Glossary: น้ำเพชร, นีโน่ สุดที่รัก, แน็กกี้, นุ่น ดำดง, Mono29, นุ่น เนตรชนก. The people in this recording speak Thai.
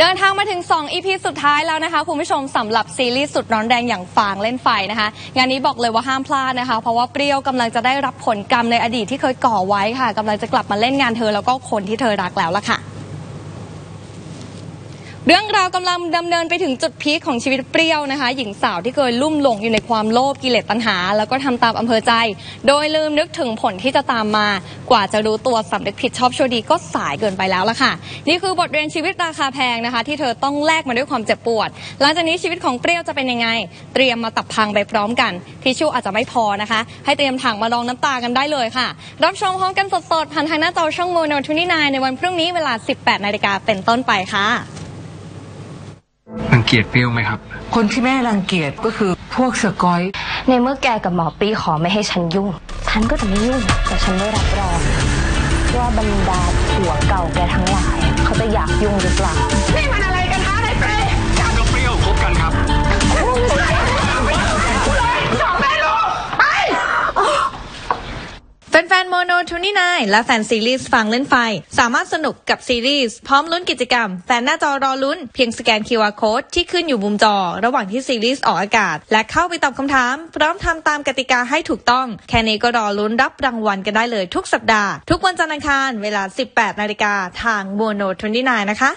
เดินทางมาถึง2 EP สุดท้ายแล้วนะคะคุณผู้ชมสำหรับซีรีส์สุดร้อนแรงอย่างฟางเล่นไฟนะคะงานนี้บอกเลยว่าห้ามพลาดนะคะเพราะว่าเปรี้ยวกำลังจะได้รับผลกรรมในอดีตที่เคยก่อไว้ค่ะกำลังจะกลับมาเล่นงานเธอแล้วก็คนที่เธอรักแล้วล่ะค่ะเรื่องราวกำลังดำเนินไปถึงจุดพีคของชีวิตเปรี้ยวนะคะหญิงสาวที่เคยลุ่มหลงอยู่ในความโลภกิเลสตัณหาแล้วก็ทำตามอำเภอใจโดยลืมนึกถึงผลที่จะตามมากว่าจะรู้ตัวสำนึกผิดชอบชั่วดีก็สายเกินไปแล้วล่ะค่ะนี่คือบทเรียนชีวิตราคาแพงนะคะที่เธอต้องแลกมาด้วยความเจ็บปวดหลังจากนี้ชีวิตของเปรี้ยวจะเป็นยังไงเตรียมมาตับพังไปพร้อมกันทิชชู่อาจจะไม่พอนะคะให้เตรียมถังมารองน้ำตากันได้เลยค่ะรับชมพร้อมกันสดๆผ่านทางหน้าจอช่องโมโน29ในวันพรุ่งนี้เวลา 18 นาฬิกาเป็นต้นไปค่ะรังเกียจเปรี้ยวไหมครับคนที่แม่รังเกียจก็คือพวกเสือก้อยในเมื่อแกกับหมอปีขอไม่ให้ฉันยุ่งฉันก็จะไม่ยุ่งแต่ฉันได้รับรองว่าบรรดาผัวเก่าแกทั้งหลายเขาจะอยากยุ่งหรือเปล่านี่มันอะไรกันฮะในเปรี้ยวกับเปรี้ยวพบกันครับแฟนๆโมโน29และแฟนซีรีส์ฟังเล่นไฟสามารถสนุกกับซีรีส์พร้อมลุ้นกิจกรรมแฟนหน้าจอรอลุ้นเพียงสแกน QR Code ที่ขึ้นอยู่มุมจอระหว่างที่ซีรีส์ออกอากาศและเข้าไปตอบคำถามพร้อมทำตามกติกาให้ถูกต้องแค่นี้ก็รอลุ้นรับรางวัลกันได้เลยทุกสัปดาห์ทุกวันจันทร์อังคารเวลา 18 นาฬิกาทางโมโน29นะคะ